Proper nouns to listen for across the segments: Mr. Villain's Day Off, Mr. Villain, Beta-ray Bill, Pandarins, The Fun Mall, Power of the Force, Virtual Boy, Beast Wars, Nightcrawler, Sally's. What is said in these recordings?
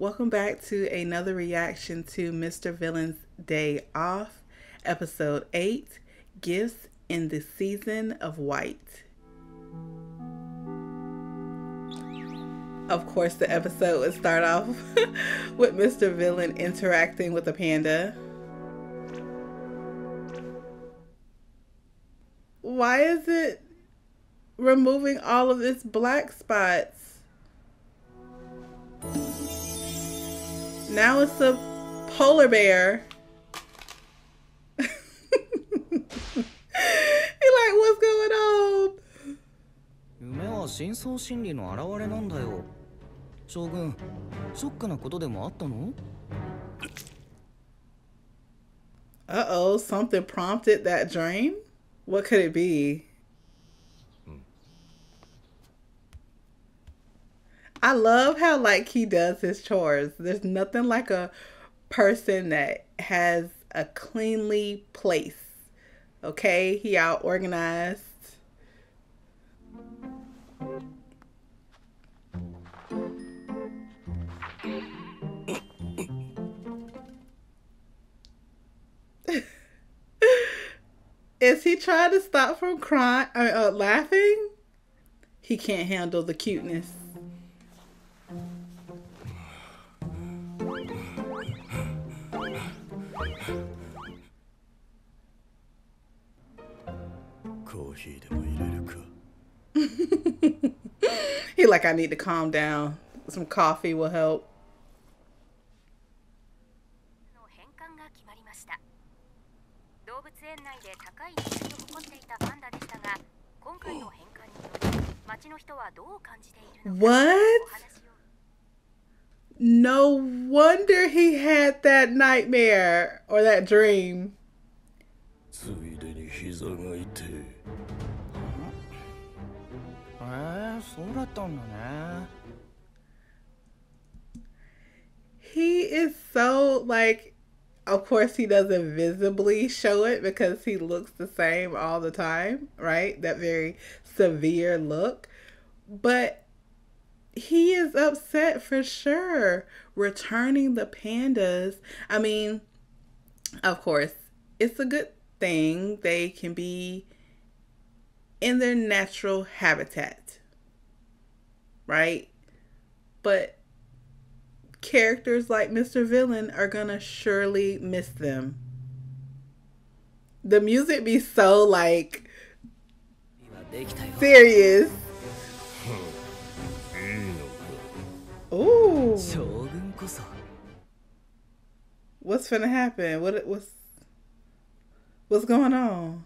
Welcome back to another reaction to Mr. Villain's Day Off, episode 8, Gifts in the Season of White. Of course, the episode would start off with Mr. Villain interacting with a panda. Why is it removing all of its black spots? Now it's a polar bear. You're like, what's going on? 夢は深層心理の現れなんだよ。将軍、ショックなことでもあったの? Uh-oh, something prompted that dream? What could it be? I love how, like, he does his chores. There's nothing like a person that has a cleanly place. Okay? He all organized. Is he trying to stop from crying or laughing? He can't handle the cuteness. He like, I need to calm down. Some coffee will help. What? No wonder he had that nightmare or that dream. He is so, like, of course he doesn't visibly show it because he looks the same all the time, right? That very severe look. But he is upset for sure. Returning the pandas. I mean, of course, it's a good thing they can be in their natural habitat, right? But characters like Mr. Villain are gonna surely miss them. The music be so, like, serious. Ooh. What's gonna happen? What's going on?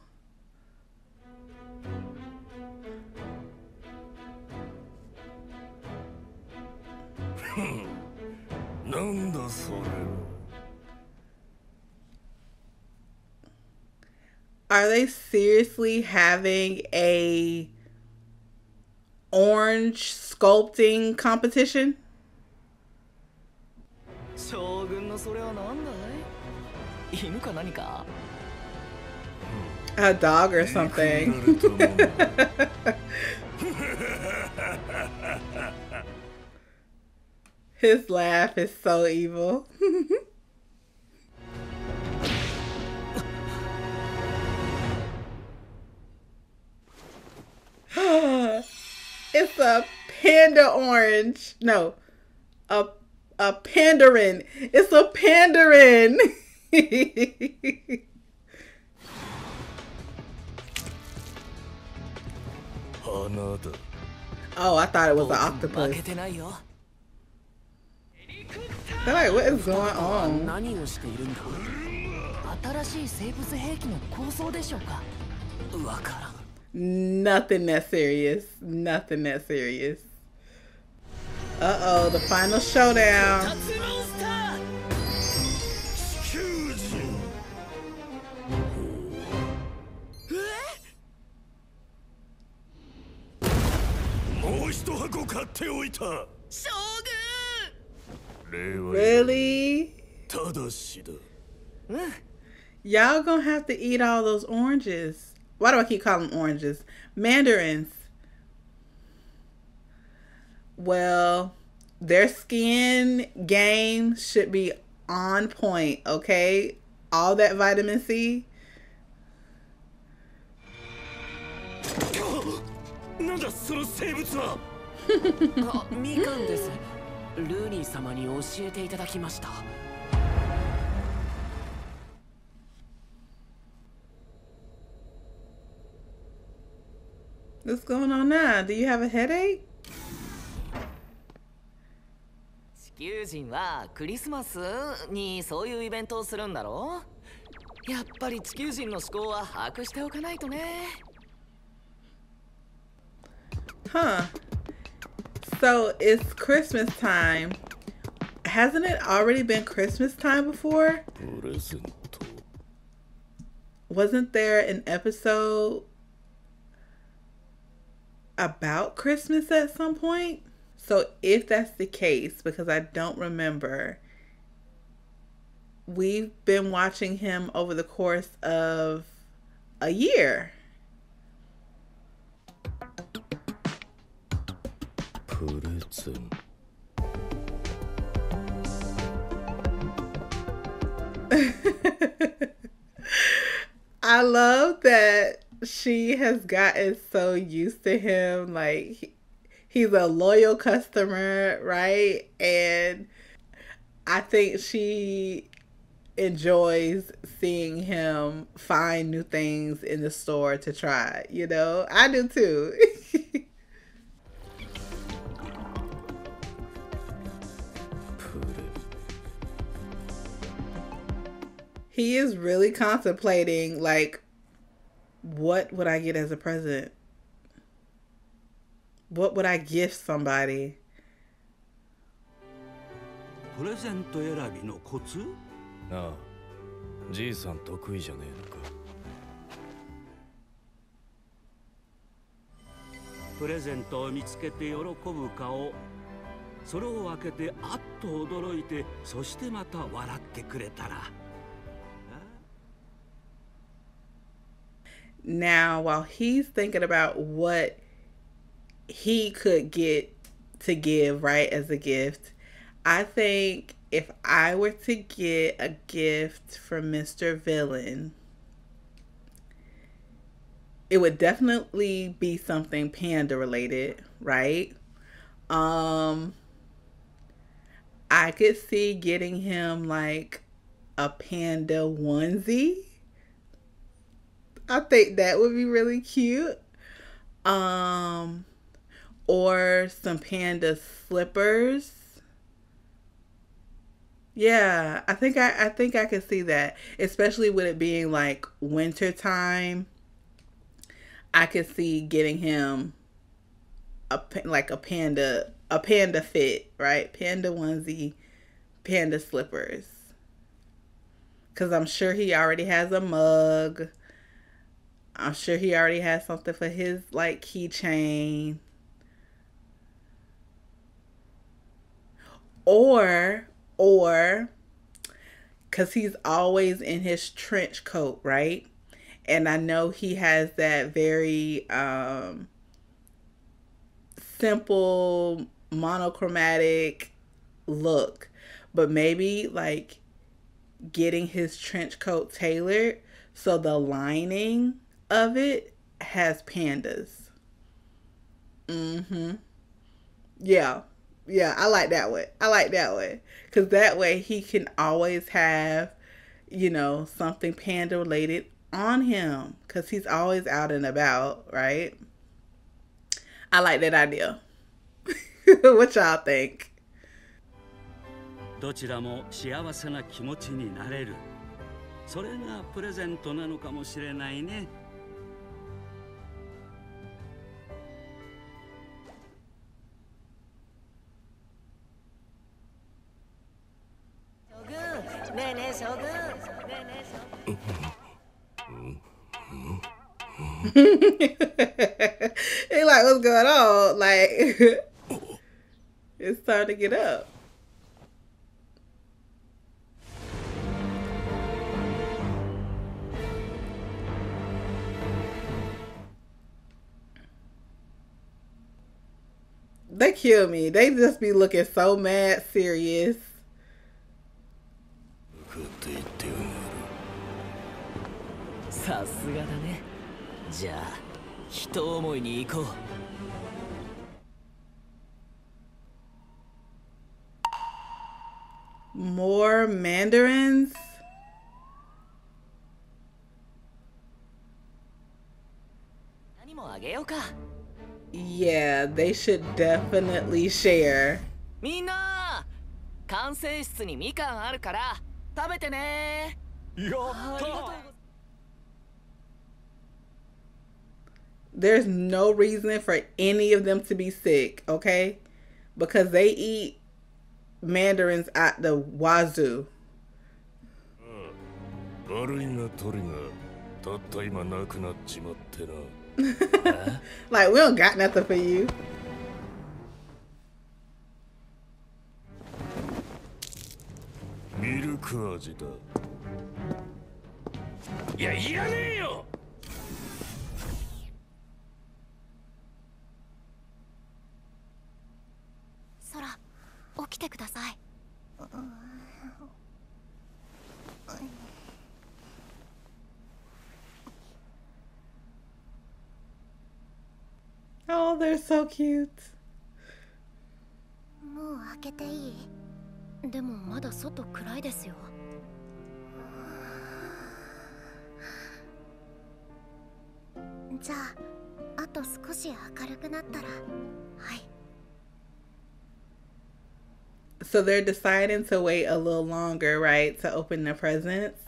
Are they seriously having a orange sculpting competition? A dog or something. His laugh is so evil. It's a panda orange. No, a pandarin. It's a pandarin. Oh, I thought it was an octopus. They're like, what is going on? Nothing that serious. Nothing that serious. Uh-oh, the final showdown. Really? Y'all gonna have to eat all those oranges. Why do I keep calling them oranges? Mandarins. Well, Their skin game should be on point, okay? All that vitamin C. What's going on now? Do you have a headache? Huh. So it's Christmas time. Hasn't it already been Christmas time before? Wasn't there an episode about Christmas at some point? So if that's the case, because I don't remember, we've been watching him over the course of a year. I love that she has gotten so used to him, like he's a loyal customer, right? And I think she enjoys seeing him find new things in the store to try, you know? I do too. He is really contemplating, like, what would I get as a present? What would I gift somebody? Now, while he's thinking about what he could get to give, right, as a gift, I think if I were to get a gift from Mr. Villain, it would definitely be something panda related, right? I could see getting him like a panda onesie. I think that would be really cute. Or some panda slippers. Yeah, I think I could see that, especially with it being like winter time. I could see getting him a panda fit, right? Panda onesie, panda slippers. 'Cause I'm sure he already has a mug. I'm sure he already has something for his like keychain. Or, 'cause he's always in his trench coat, right? And I know he has that very simple, monochromatic look. But maybe like getting his trench coat tailored so the lining of it has pandas. Yeah. Yeah, I like that one. I like that one. 'Cause that way he can always have, you know, something panda related on him. 'Cause he's always out and about, right? I like that idea. What y'all think? ねえねえ、将軍。ねえねえ、将軍。うん。うん。うん。 He like, what's going on? Like, it's time to get up. They kill me. They just be looking so mad serious. More mandarins? Yeah, they should definitely share. There's no reason for any of them to be sick, okay? Because they eat mandarins at the wazoo. Like, we don't got nothing for you. Oh, they're so cute. So they're deciding to wait a little longer, right, to open the presents.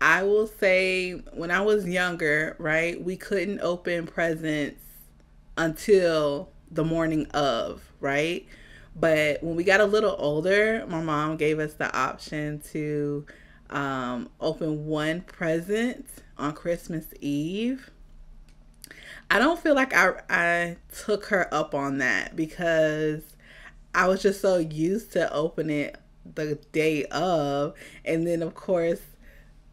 I will say, when I was younger, right, we couldn't open presents until the morning of, right? But when we got a little older, my mom gave us the option to open one present on Christmas Eve. I don't feel like I took her up on that because I was just so used to opening it the day of, and then of course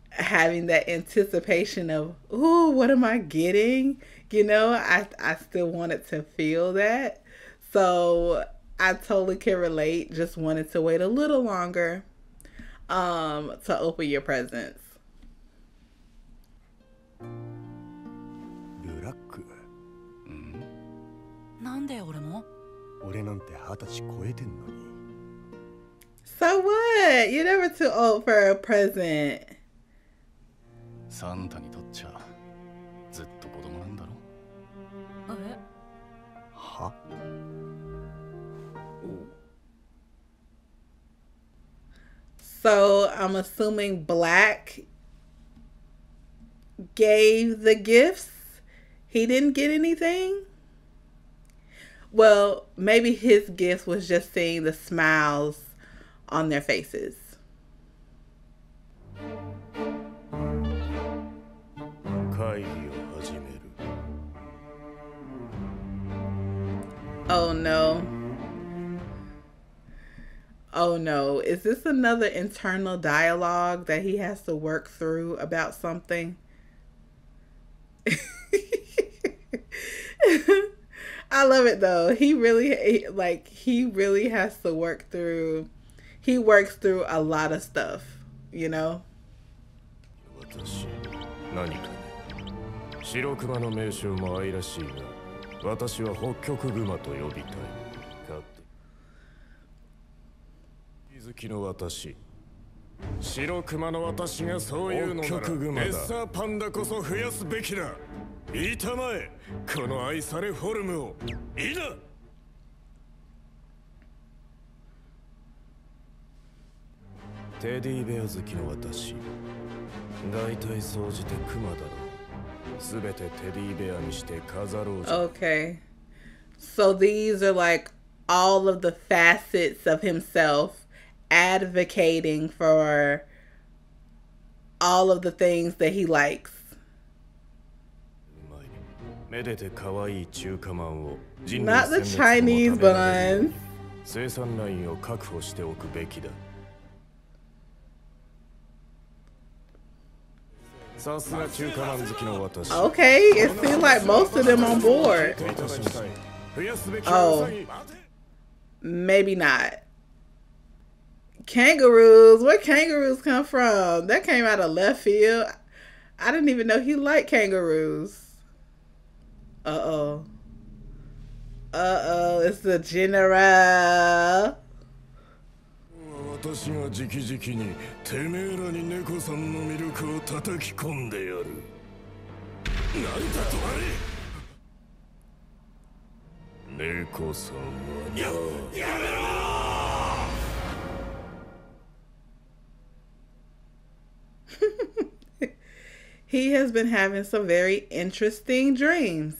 having that anticipation of, ooh, what am I getting? You know, I still wanted to feel that. So I totally can relate. Just wanted to wait a little longer to open your presents. So what? You're never too old for a present. So I'm assuming Black gave the gifts. He didn't get anything. Well, maybe his gift was just seeing the smiles on their faces. Oh no. Oh no. Is this another internal dialogue that he has to work through about something? I love it though. He really has to work through. He works through a lot of stuff, you know? Okay. So these are like all of the facets of himself, advocating for all of the things that he likes. Not the Chinese buns. Okay, it seems like most of them on board. Oh, maybe not. Kangaroos? Where kangaroos come from? That came out of left field. I didn't even know he liked kangaroos. Uh-oh. Uh-oh, it's the general. He has been having some very interesting dreams.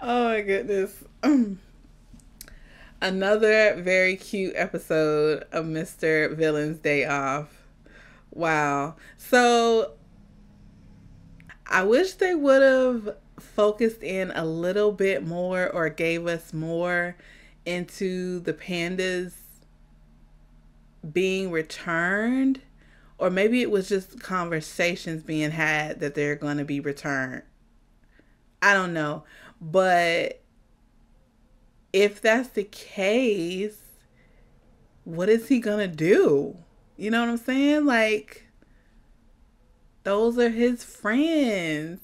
Oh my goodness. Another very cute episode of Mr. Villain's Day Off. Wow. So I wish they would have focused in a little bit more or gave us more into the pandas being returned. Or maybe it was just conversations being had that they're going to be returned. I don't know. But if that's the case, what is he going to do? You know what I'm saying? Like, those are his friends.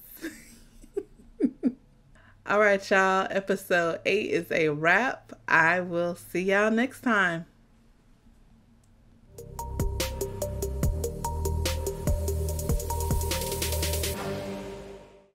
All right, y'all. Episode 8 is a wrap. I will see y'all next time.